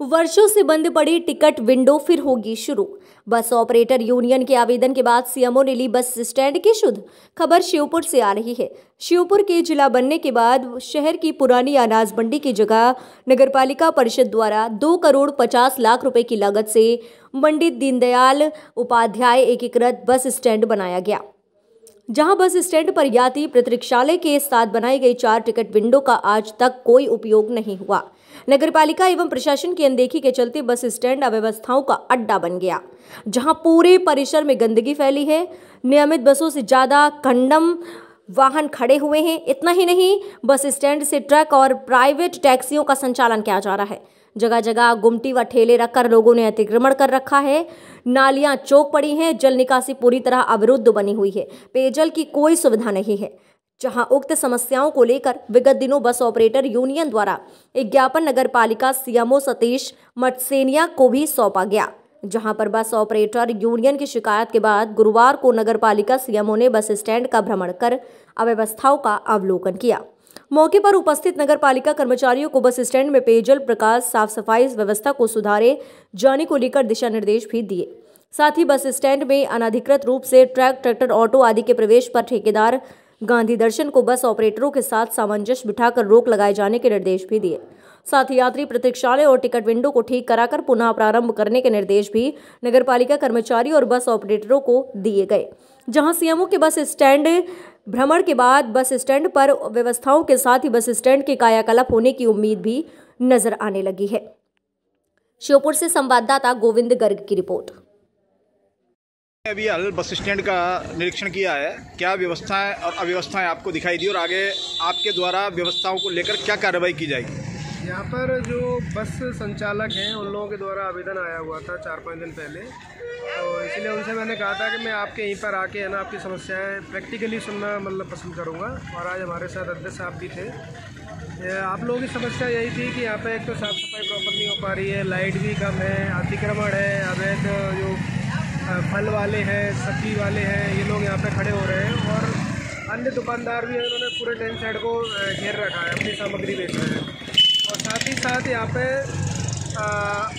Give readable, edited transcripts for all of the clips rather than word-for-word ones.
वर्षों से बंद पड़ी टिकट विंडो फिर होगी शुरू। बस ऑपरेटर यूनियन के आवेदन के बाद सीएमओ ने ली बस स्टैंड की शुद्ध। खबर श्योपुर से आ रही है। श्योपुर के जिला बनने के बाद शहर की पुरानी अनाज मंडी की जगह नगरपालिका परिषद द्वारा 2 करोड़ 50 लाख रुपए की लागत से पंडित दीनदयाल उपाध्याय एकीकृत बस स्टैंड बनाया गया, जहां बस स्टैंड पर यात्री प्रतीक्षालय के साथ बनाई गई 4 टिकट विंडो का आज तक कोई उपयोग नहीं हुआ। नगरपालिका एवं प्रशासन की अनदेखी के चलते बस स्टैंड अव्यवस्थाओं का अड्डा बन गया, जहां पूरे परिसर में गंदगी फैली है। नियमित बसों से ज्यादा कंडम वाहन खड़े हुए हैं। इतना ही नहीं, बस स्टैंड से ट्रक और प्राइवेट टैक्सियों का संचालन किया जा रहा है। जगह जगह गुमटी व ठेले रखकर लोगों ने अतिक्रमण कर रखा है। नालियां चौक पड़ी हैं, जल निकासी पूरी तरह अवरुद्ध बनी हुई है, पेयजल की कोई सुविधा नहीं है। जहां उक्त समस्याओं को लेकर विगत दिनों बस ऑपरेटर यूनियन द्वारा एक ज्ञापन नगर पालिका सीएमओ सतीश मटसेनिया को भी सौंपा गया, जहां पर बस ऑपरेटर यूनियन की शिकायत के बाद गुरुवार को नगरपालिका सीएमओ ने बस स्टैंड का भ्रमण कर अव्यवस्थाओं का अवलोकन किया। मौके पर उपस्थित नगरपालिका कर्मचारियों को बस स्टैंड में पेयजल, प्रकाश, साफ सफाई व्यवस्था को सुधारे जाने को लेकर दिशा निर्देश भी दिए। साथ ही बस स्टैंड में अनाधिकृत रूप से ट्रक, ट्रैक्टर, ऑटो आदि के प्रवेश पर ठेकेदार गांधी दर्शन को बस ऑपरेटरों के साथ सामंजस्य बिठाकर रोक लगाए जाने के निर्देश भी दिए। साथ ही यात्री प्रतीक्षालय और टिकट विंडो को ठीक कराकर पुनः प्रारंभ करने के निर्देश भी नगरपालिका कर्मचारी और बस ऑपरेटरों को दिए गए, जहां सीएमओ के बस स्टैंड भ्रमण के बाद बस स्टैंड पर व्यवस्थाओं के साथ ही बस स्टैंड के कायाकल्प होने की उम्मीद भी नजर आने लगी है। श्योपुर से संवाददाता गोविंद गर्ग की रिपोर्ट। अभी हाल बस स्टैंड का निरीक्षण किया है, क्या व्यवस्थाएं और अव्यवस्थाएं आपको दिखाई दी और आगे आपके द्वारा व्यवस्थाओं को लेकर क्या कार्रवाई की जाएगी? यहाँ पर जो बस संचालक हैं उन लोगों के द्वारा आवेदन आया हुआ था 4-5 दिन पहले, तो इसलिए उनसे मैंने कहा था कि मैं आपके यहीं पर आके है ना आपकी समस्याएं प्रैक्टिकली सुनना मतलब पसंद करूँगा। और आज हमारे साथ अध्यक्ष साहब भी थे। आप लोगों की समस्या यही थी कि यहाँ पर एक तो साफ़ सफाई प्रॉपर नहीं हो पा रही है, लाइट भी कम है, अतिक्रमण है, अवैध जो फल वाले हैं, सब्जी वाले हैं, ये लोग यहाँ पे खड़े हो रहे हैं और अन्य दुकानदार भी हैं, उन्होंने पूरे टाइम साइड को घेर रखा है, अपनी सामग्री बेच रहे हैं। और साथ ही साथ यहाँ पे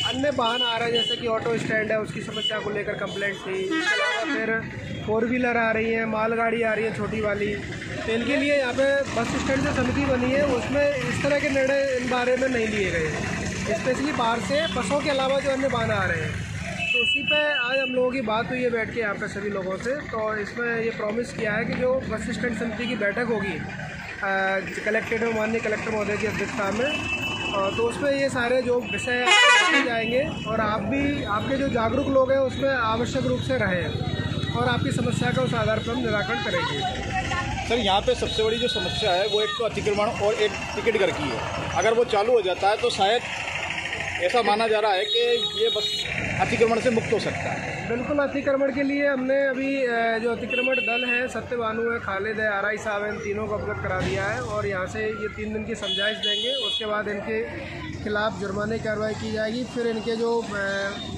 अन्य वाहन आ रहे हैं, जैसे कि ऑटो स्टैंड है, उसकी समस्या को लेकर कंप्लेंट थी। इसके अलावा फिर 4 व्हीलर आ रही है, मालगाड़ी आ रही है छोटी वाली, तो इनके लिए यहाँ पर बस स्टैंड जो समिति बनी है उसमें इस तरह के निर्णय इन बारे में नहीं लिए गए हैं। स्पेशली बाहर से बसों के अलावा जो अन्य वाहन आ रहे हैं, तो उसी पे आज हम लोगों की बात हुई है बैठ के यहाँ पे सभी लोगों से। तो इसमें ये प्रॉमिस किया है कि जो बस स्टैंड समिति की बैठक होगी कलेक्ट्रेट में माननीय कलेक्टर महोदय की अध्यक्षता में, तो उसमें ये सारे जो विषय रखे जाएंगे और आप भी आपके जो जागरूक लोग हैं उसमें आवश्यक रूप से रहें और आपकी समस्या का उस आधार पर हम निराकरण करेंगे। सर, यहाँ पे सबसे बड़ी जो समस्या है वो एक तो अतिक्रमण और एक टिकट घर की है। अगर वो चालू हो जाता है तो शायद ऐसा माना जा रहा है कि ये बस अतिक्रमण से मुक्त हो सकता है। बिल्कुल, अतिक्रमण के लिए हमने अभी जो अतिक्रमण दल है, सत्यवानु है, खालिद है, आरआई साहब हैं, इन तीनों को अवगत करा दिया है और यहाँ से ये 3 दिन की समझाइश देंगे। उसके बाद इनके खिलाफ जुर्माने की कार्रवाई की जाएगी। फिर इनके जो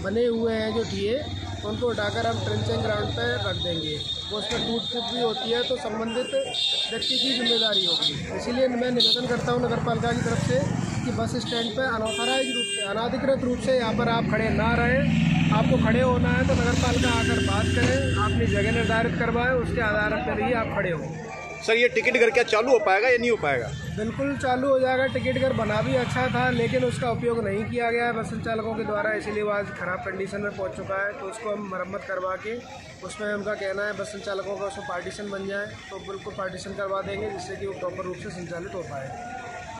बने हुए हैं जो टीए, उनको उठाकर हम ट्रेंचिंग ग्राउंड पर रख देंगे। उसमें टूट फूट भी होती है तो संबंधित व्यक्ति की जिम्मेदारी होगी। इसीलिए मैं निवेदन करता हूँ नगरपालिका की तरफ से कि बस स्टैंड पर अनऑथराइज रूप से, अनाधिकृत रूप से यहाँ पर आप खड़े ना रहें। आपको खड़े होना है तो नगरपालिका आकर बात करें, आपने जगह निर्धारित करवाएं, उसके आधार पर ही आप खड़े हों। सर, ये टिकट घर क्या चालू हो पाएगा या नहीं हो पाएगा? बिल्कुल चालू हो जाएगा। टिकट घर बना भी अच्छा था लेकिन उसका उपयोग नहीं किया गया है बस संचालकों के द्वारा, इसीलिए वो आज खराब कंडीशन में पहुँच चुका है। तो उसको हम मरम्मत करवा के उसमें उनका कहना है बस संचालकों का उसमें पार्टीशन बन जाए, तो बिल्कुल पार्टीशन करवा देंगे जिससे कि वो प्रॉपर रूप से संचालित हो पाए।